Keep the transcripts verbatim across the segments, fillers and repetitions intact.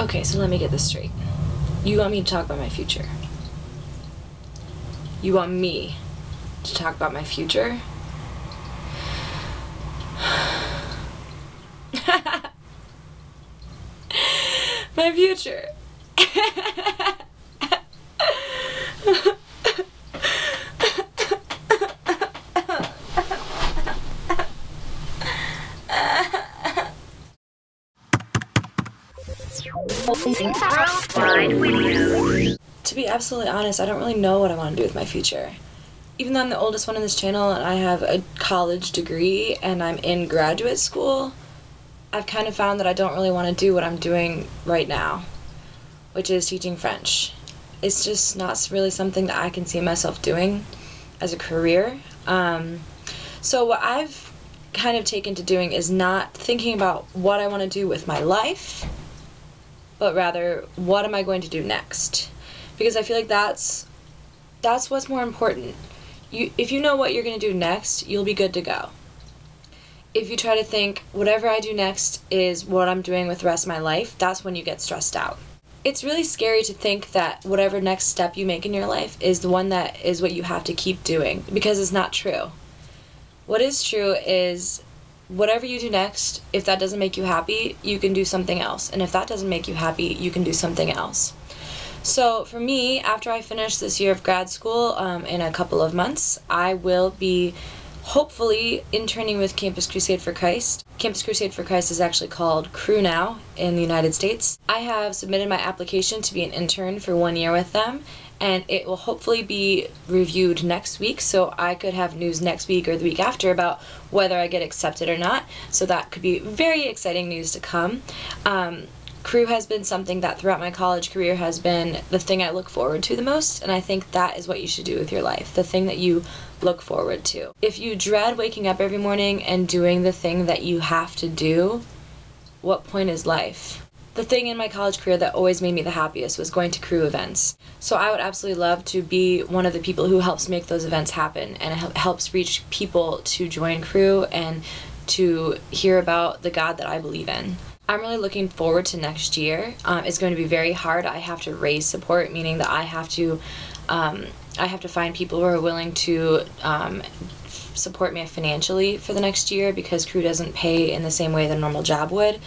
Okay, so let me get this straight. You want me to talk about my future? You want me to talk about my future? My future. To be absolutely honest, I don't really know what I want to do with my future. Even though I'm the oldest one on this channel and I have a college degree and I'm in graduate school, I've kind of found that I don't really want to do what I'm doing right now, which is teaching French. It's just not really something that I can see myself doing as a career. Um, so what I've kind of taken to doing is not thinking about what I want to do with my life, but rather, what am I going to do next? Because I feel like that's that's what's more important. You, if you know what you're going to do next, you'll be good to go. If you try to think, whatever I do next is what I'm doing with the rest of my life, that's when you get stressed out. It's really scary to think that whatever next step you make in your life is the one that is what you have to keep doing, because it's not true. What is true is, whatever you do next, if that doesn't make you happy, you can do something else. And if that doesn't make you happy, you can do something else. So for me, after I finish this year of grad school um, in a couple of months, I will be hopefully interning with Campus Crusade for Christ. Campus Crusade for Christ is actually called Cru now in the United States. I have submitted my application to be an intern for one year with them, and it will hopefully be reviewed next week, so I could have news next week or the week after about whether I get accepted or not. So that could be very exciting news to come. Um, Cru has been something that throughout my college career has been the thing I look forward to the most, and I think that is what you should do with your life, the thing that you look forward to. If you dread waking up every morning and doing the thing that you have to do, what point is life? The thing in my college career that always made me the happiest was going to Cru events. So I would absolutely love to be one of the people who helps make those events happen and helps reach people to join Cru and to hear about the God that I believe in. I'm really looking forward to next year. Um, it's going to be very hard. I have to raise support, meaning that I have to, um, I have to find people who are willing to um, support me financially for the next year, because Cru doesn't pay in the same way that a normal job would.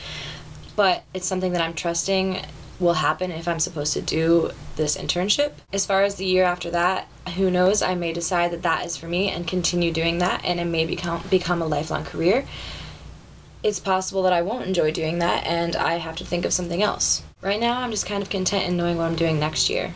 But it's something that I'm trusting will happen if I'm supposed to do this internship. As far as the year after that, who knows? I may decide that that is for me and continue doing that, and it may become become a lifelong career. It's possible that I won't enjoy doing that and I have to think of something else. Right now, I'm just kind of content in knowing what I'm doing next year.